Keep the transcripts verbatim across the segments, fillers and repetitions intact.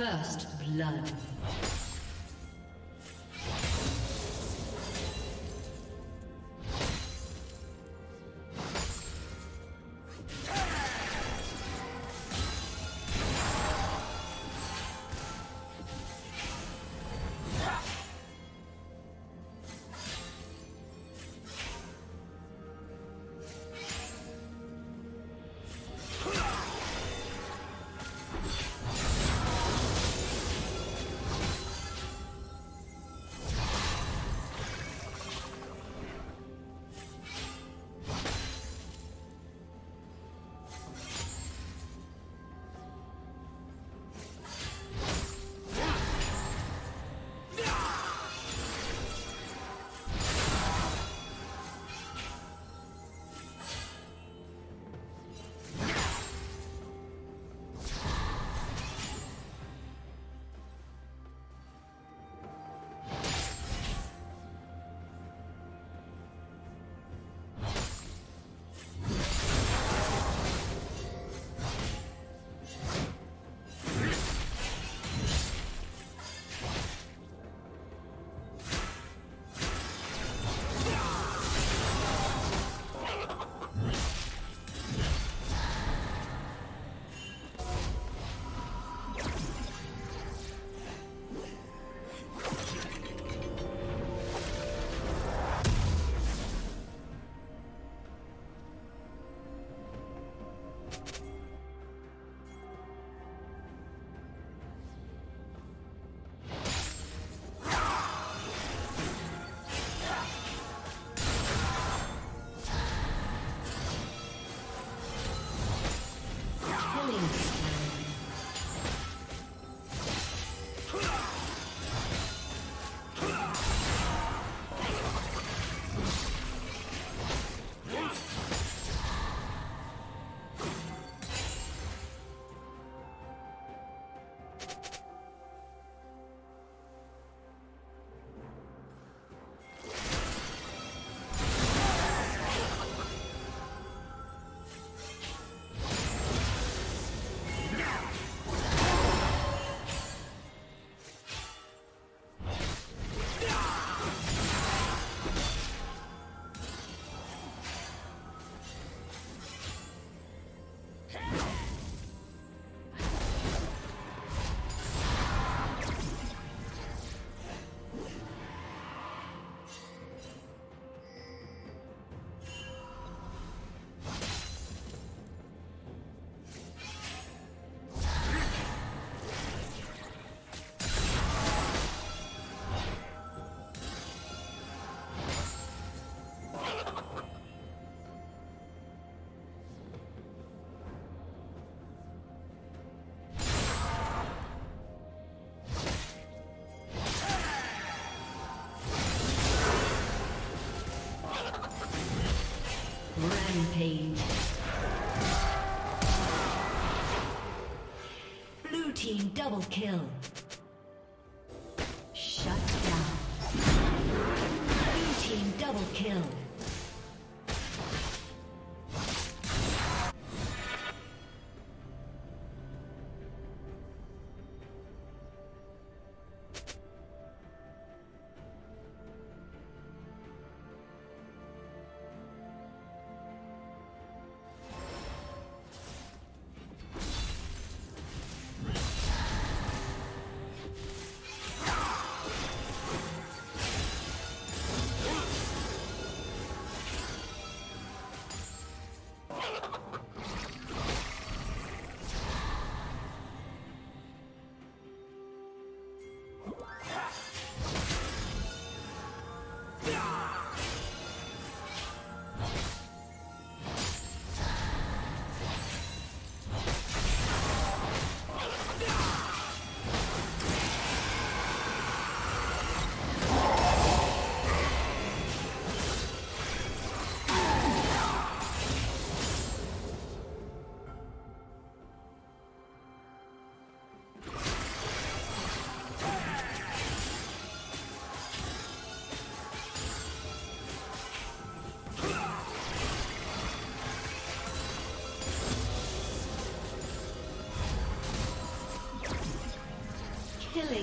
First blood. Blue team double kill. Shut down. Blue team double kill.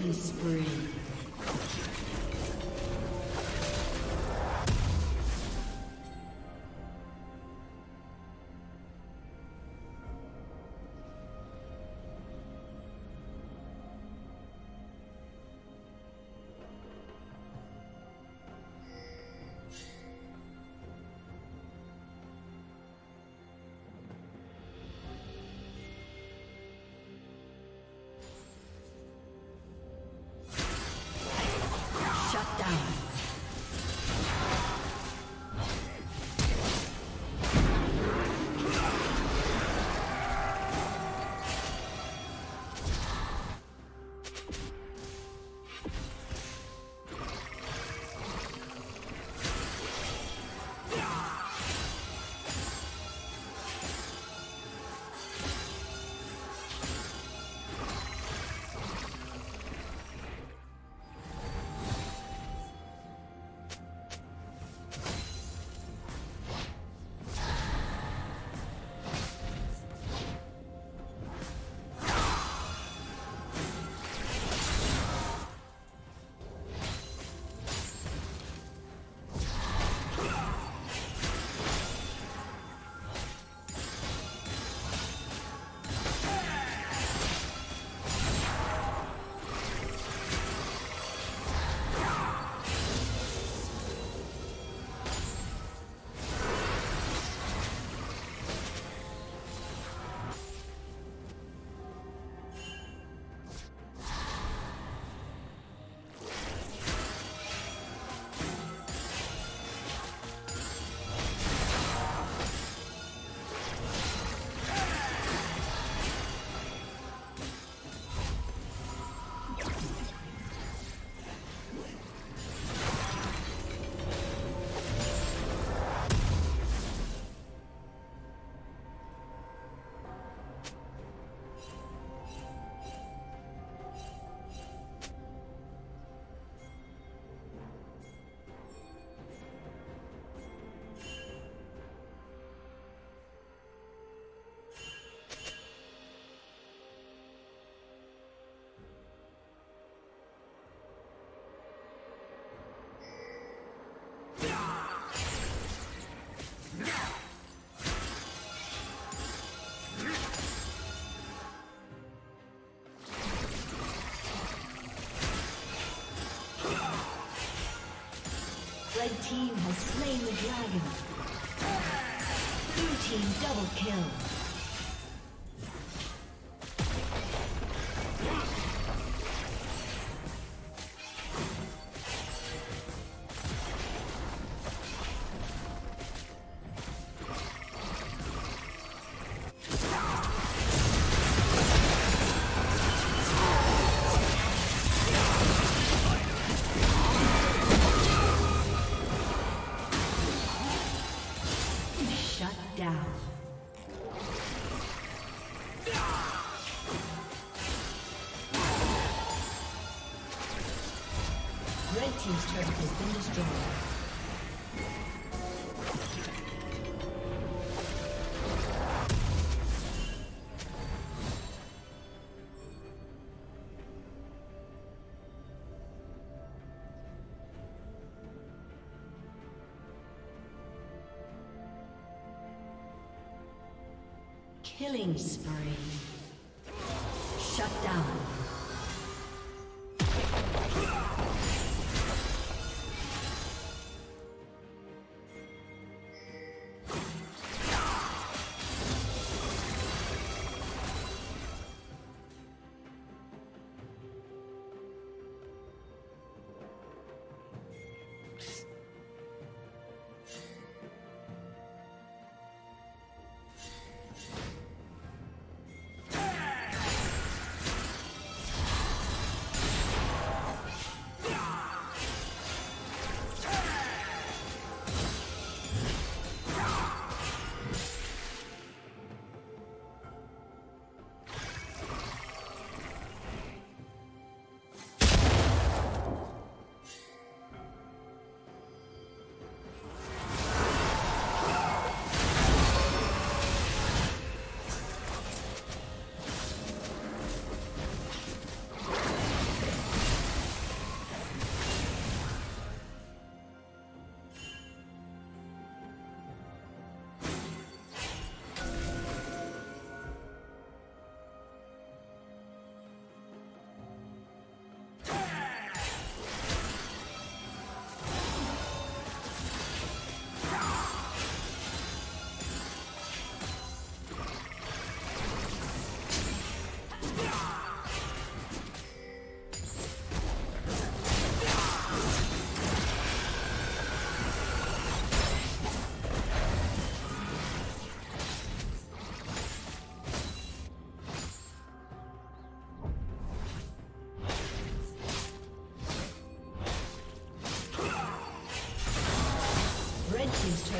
Killing spree. Red team has slain the dragon. Blue team double kill. Team's turret has been destroyed. Killing spree. Shut down. team's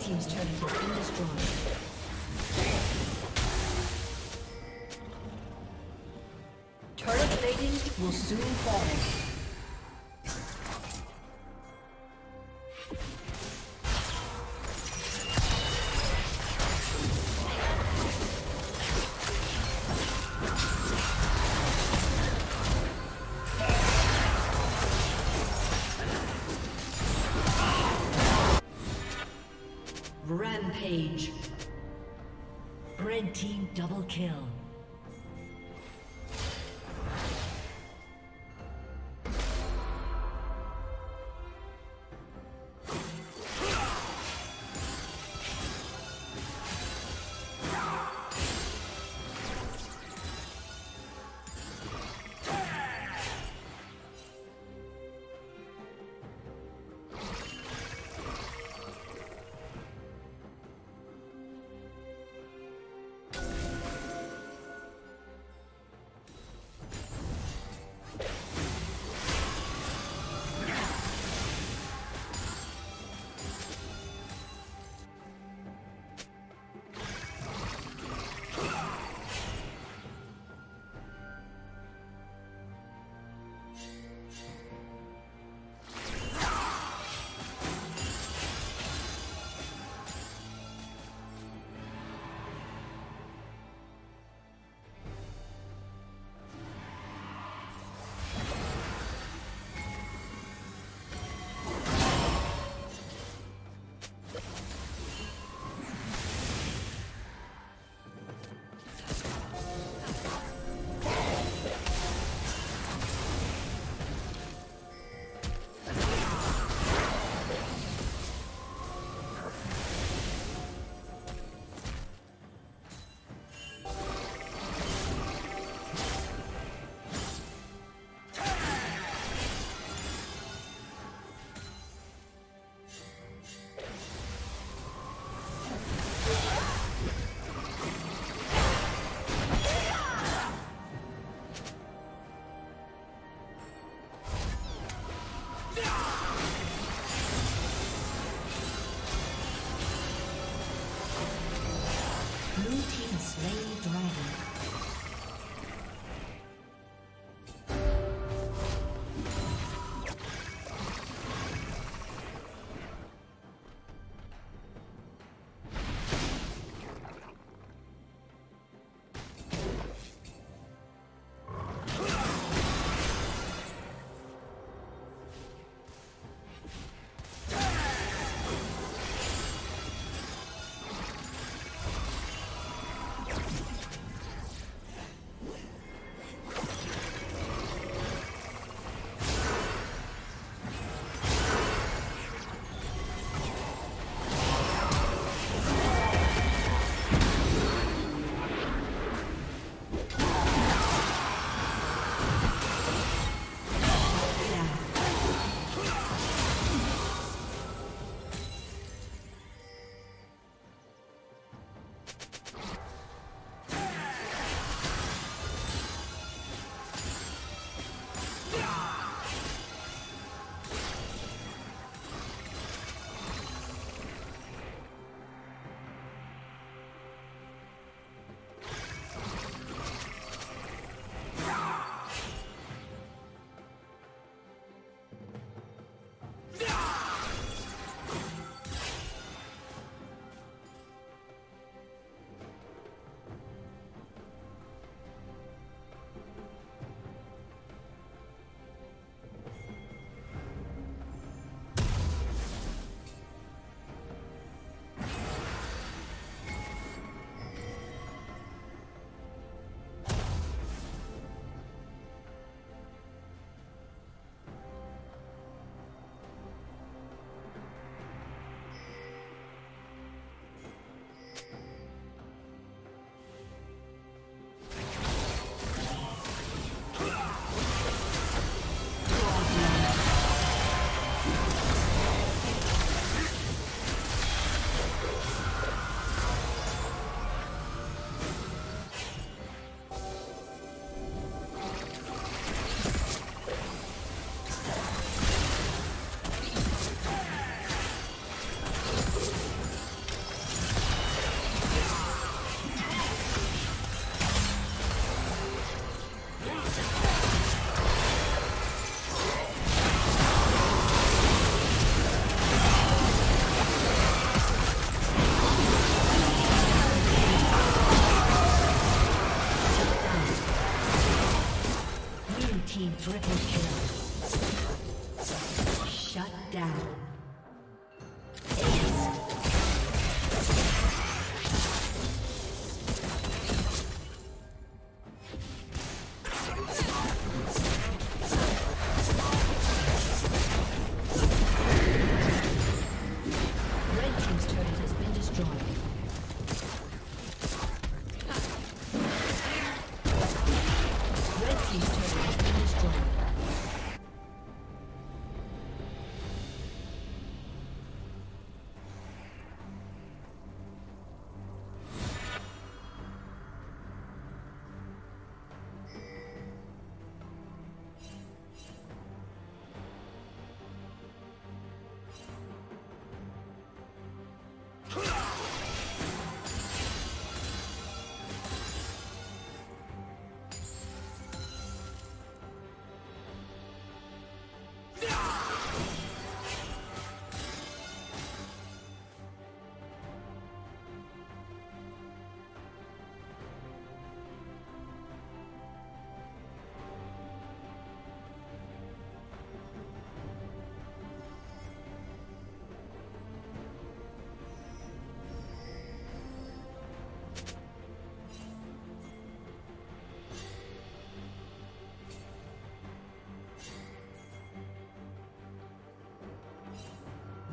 Team's turret has been destroyed. Turret plating will soon fall. Rampage. Red team double kill.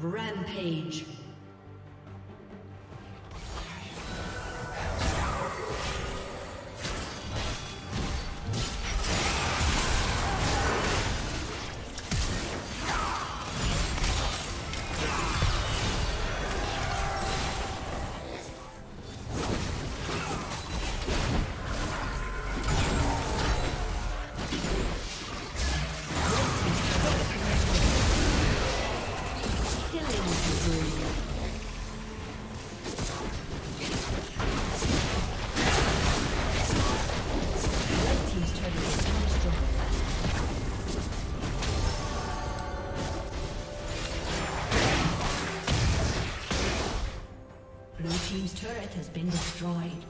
Rampage. Turret has been destroyed.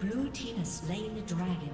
Blue team has slain the dragon.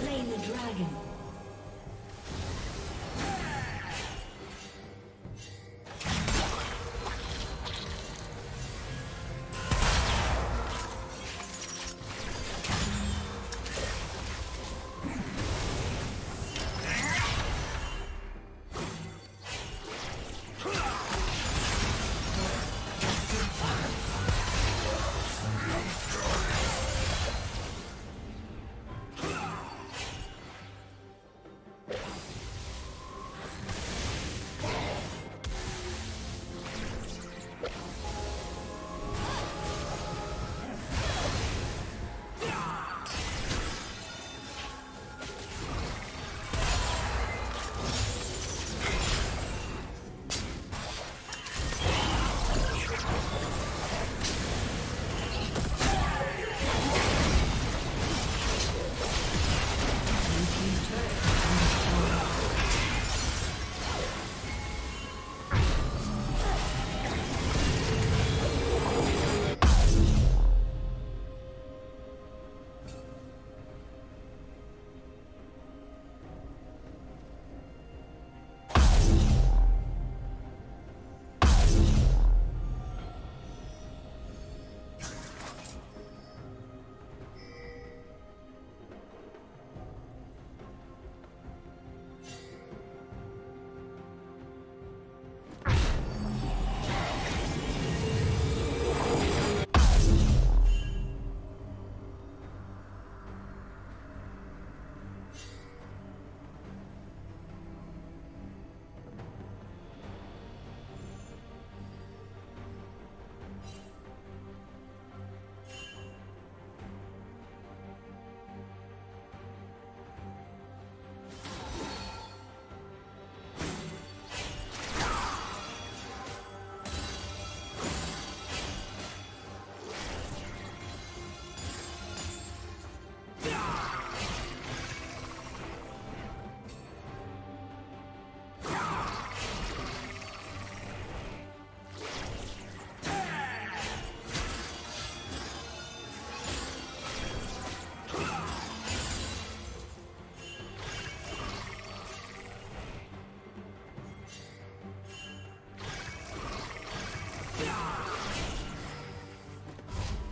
slain the dragon.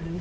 Blue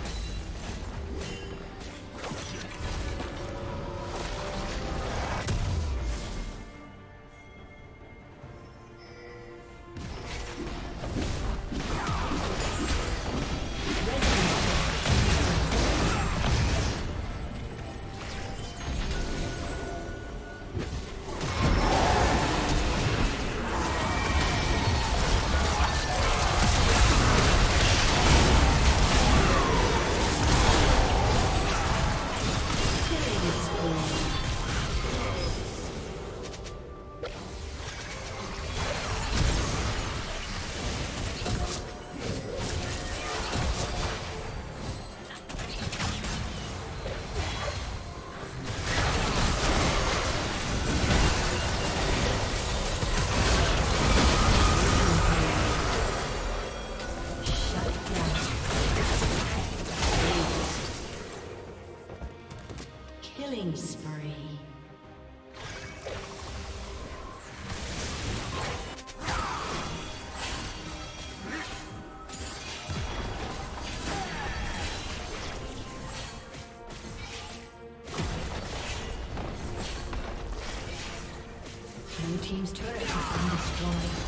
Team's turret has been destroyed.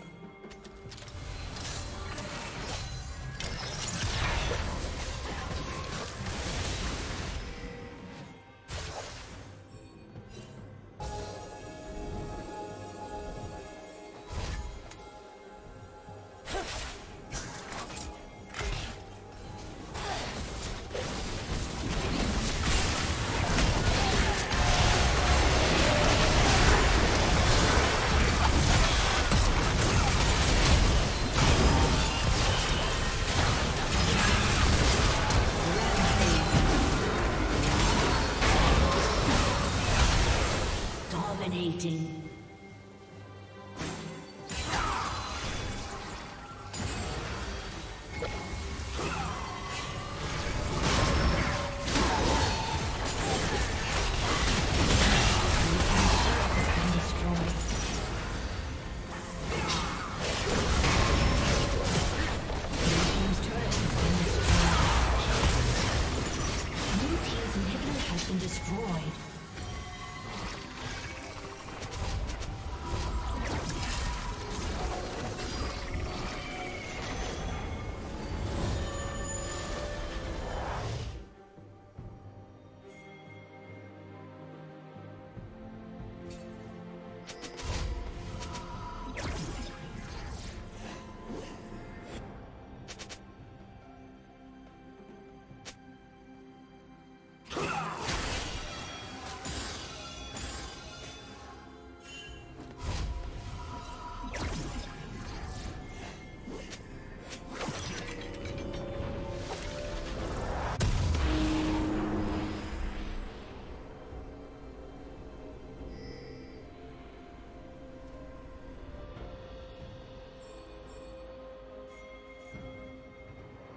Dominating.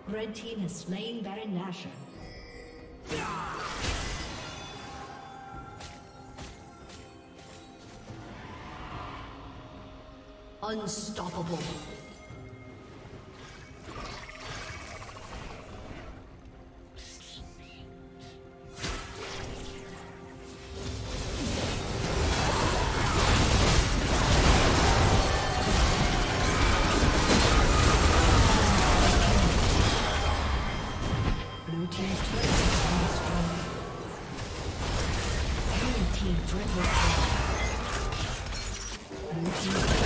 Red team has slain Baron Nashor. Unstoppable. Team triple kill.